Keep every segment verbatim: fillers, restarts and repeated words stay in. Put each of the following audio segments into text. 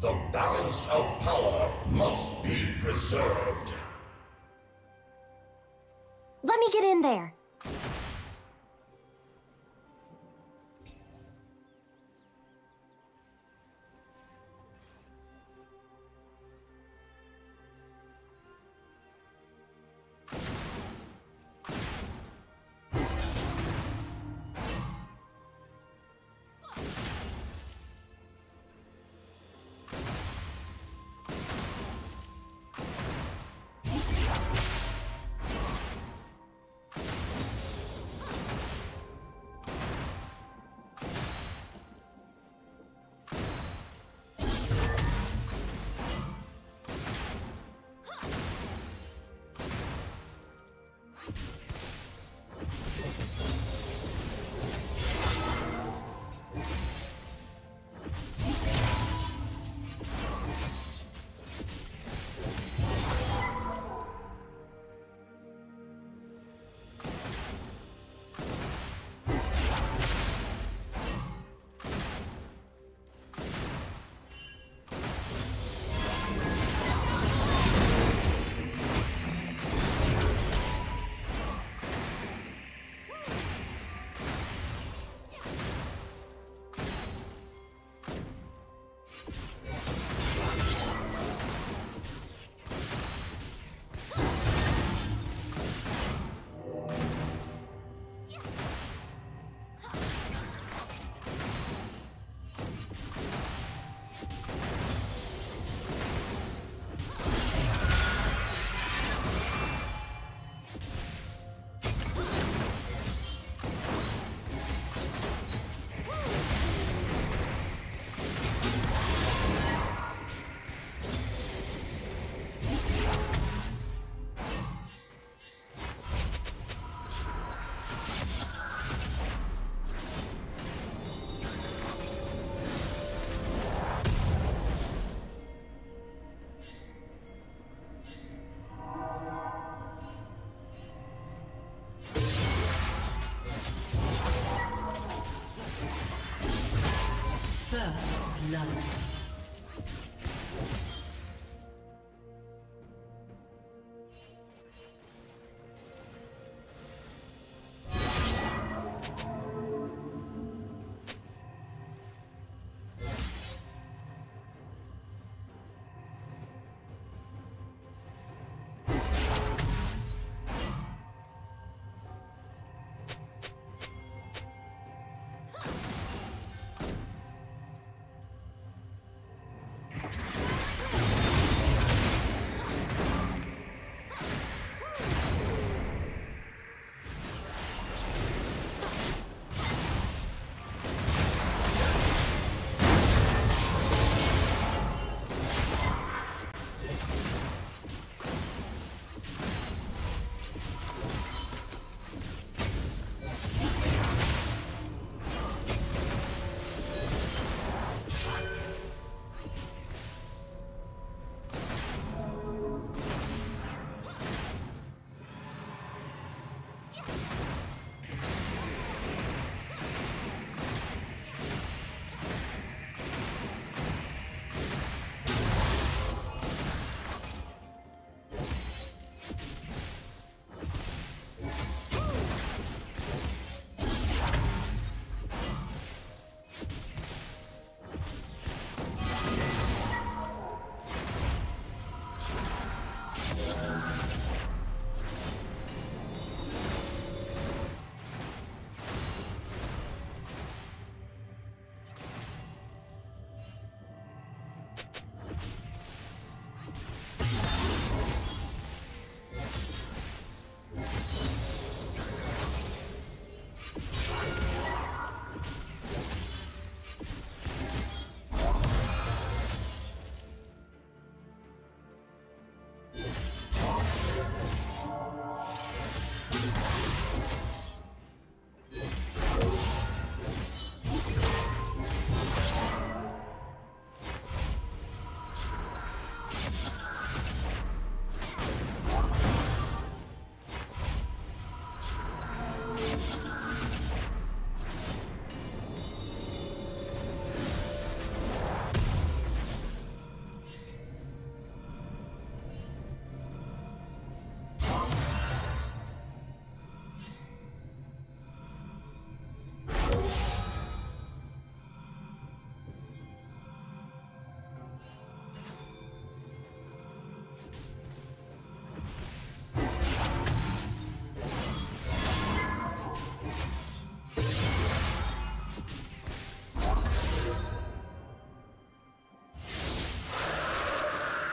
The balance of power must be preserved. Let me get in there. Love.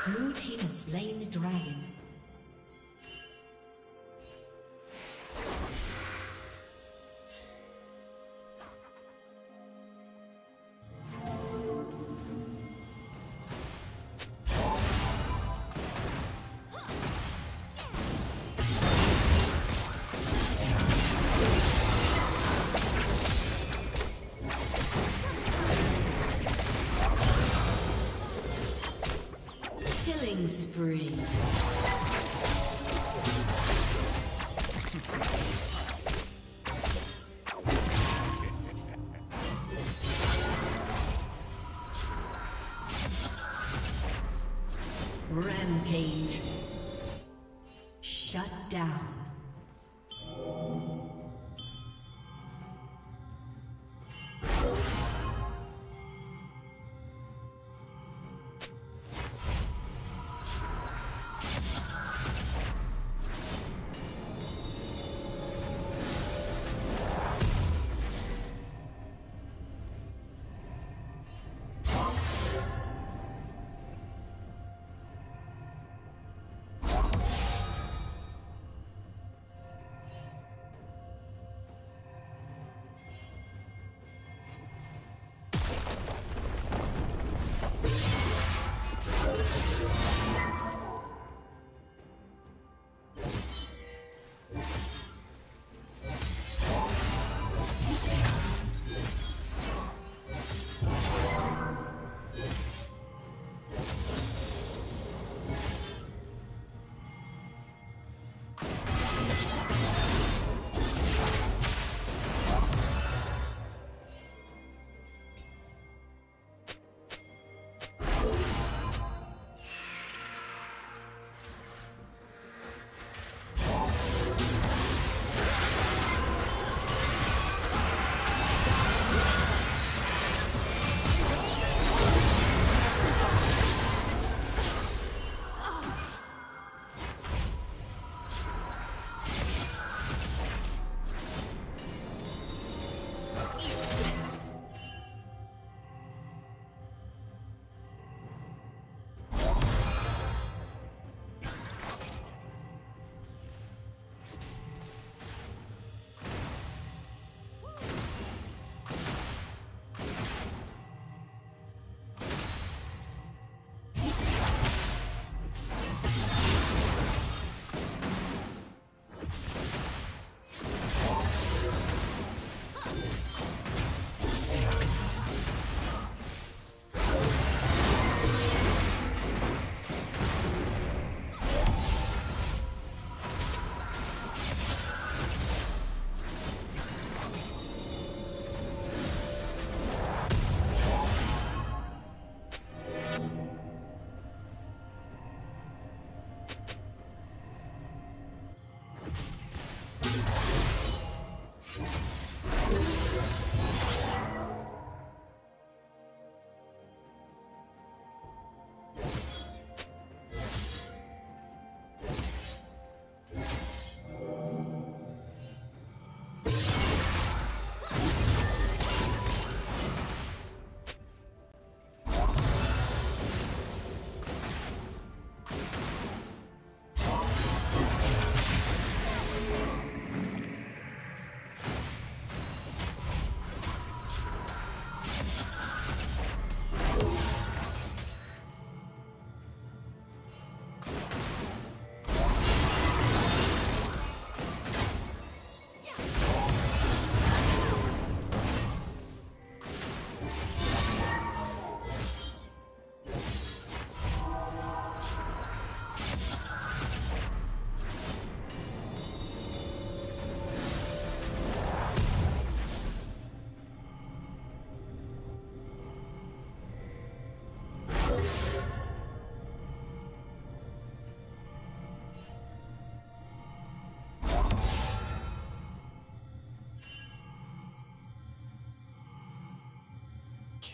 Blue team has slain the dragon. Rampage. Shut down.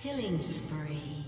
Killing spree.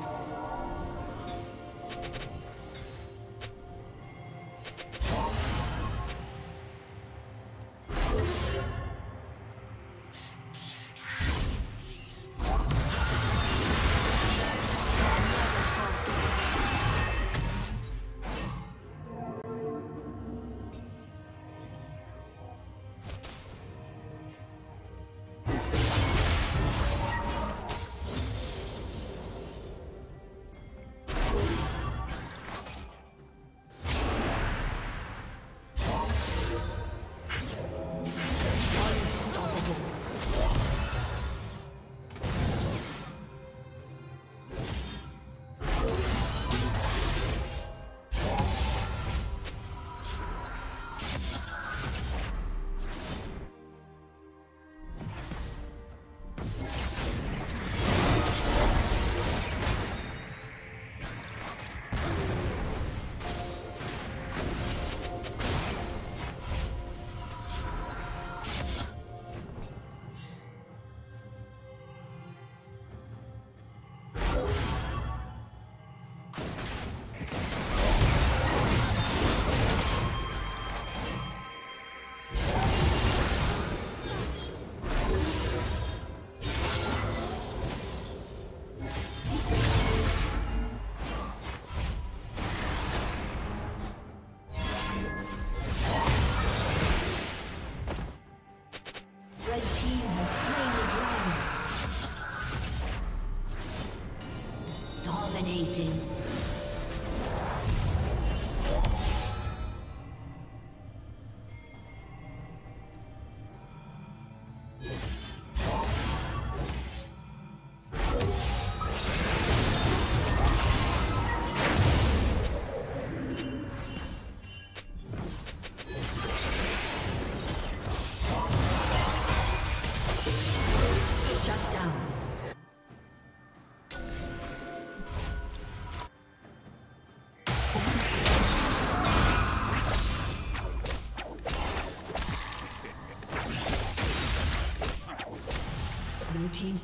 team's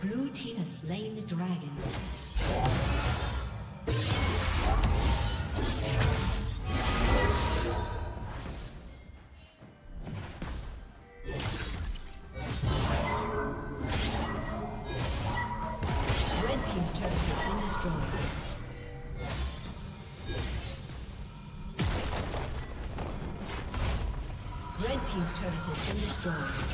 Blue team has slain the dragon. Red team's turret has been destroyed. Red team's turret has been destroyed.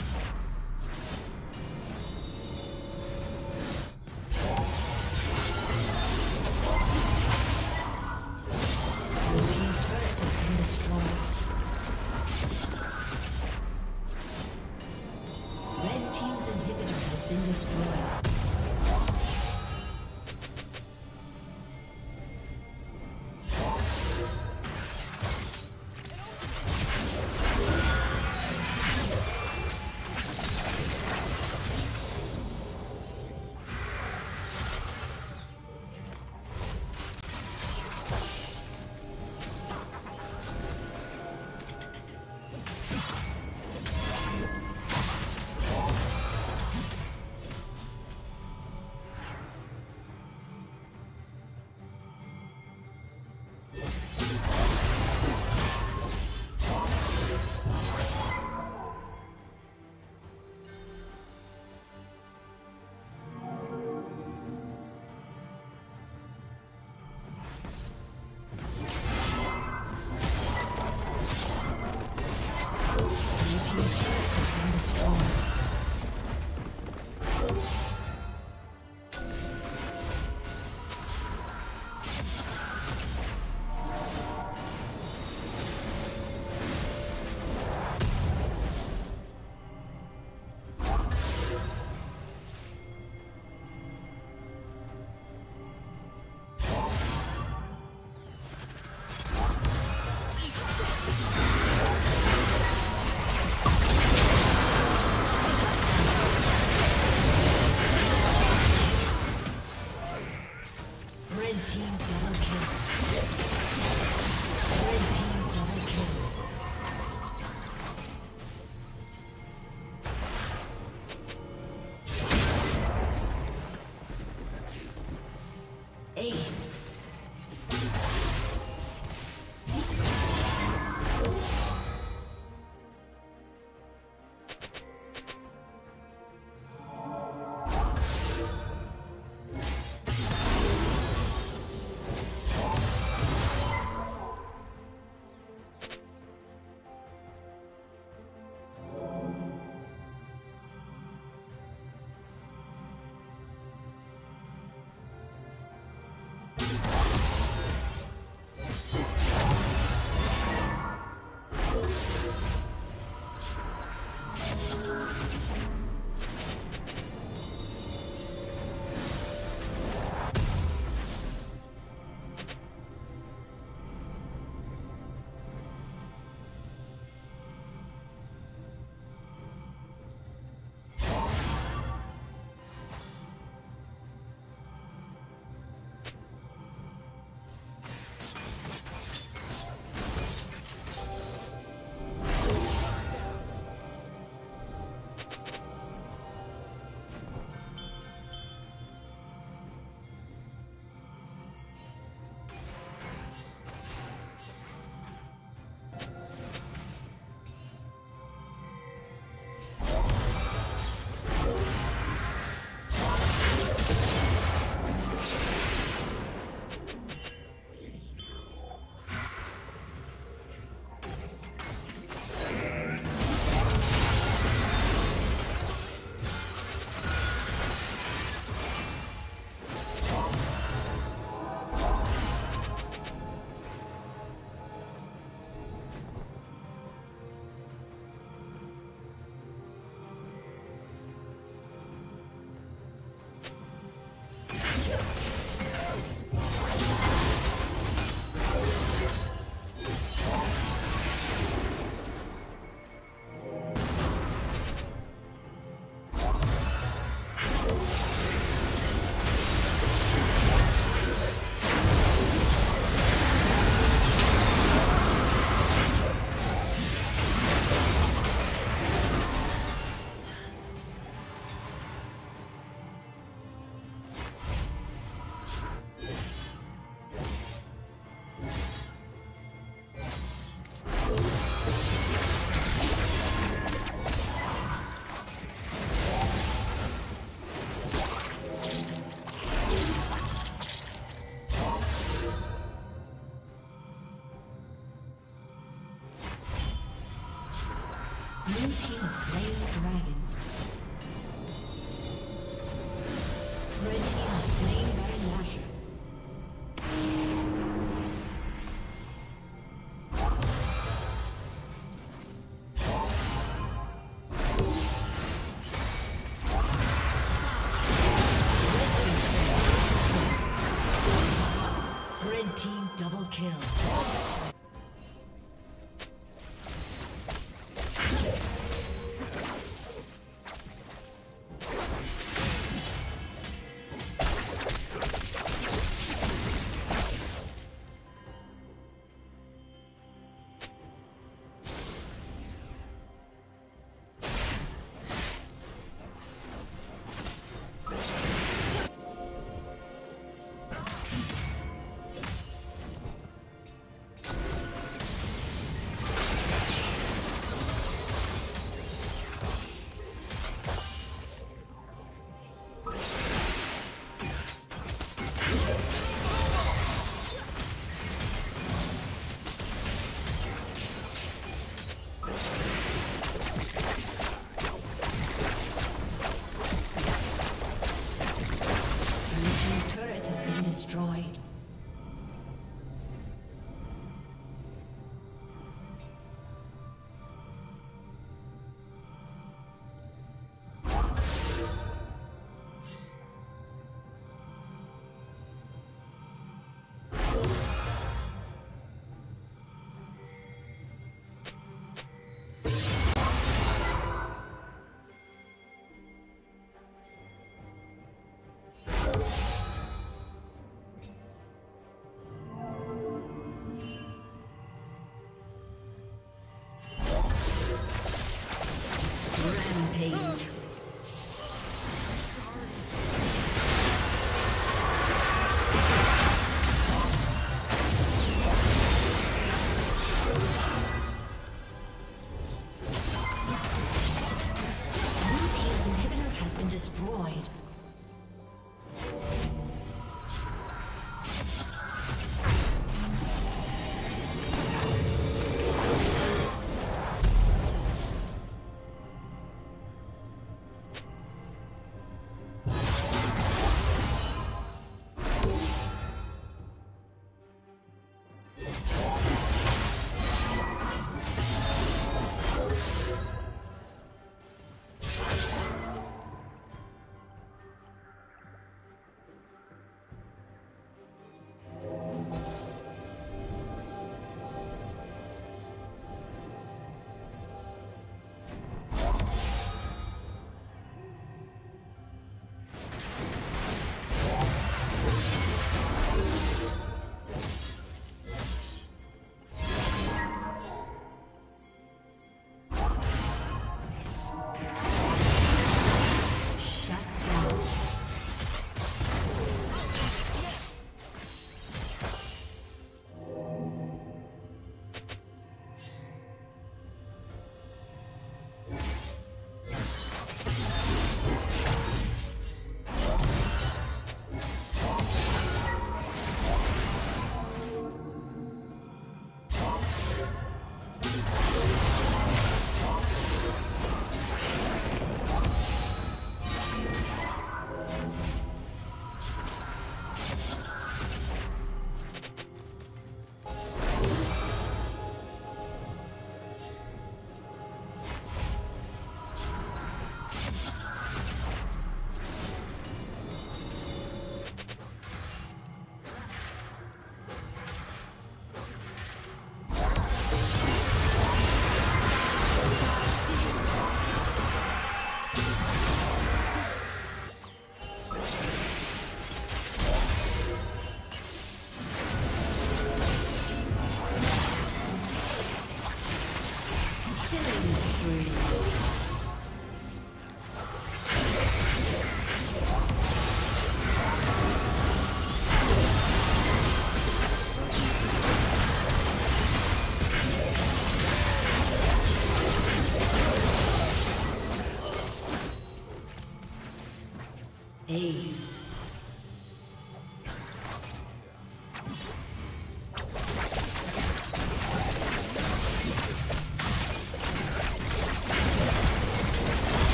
Double kill.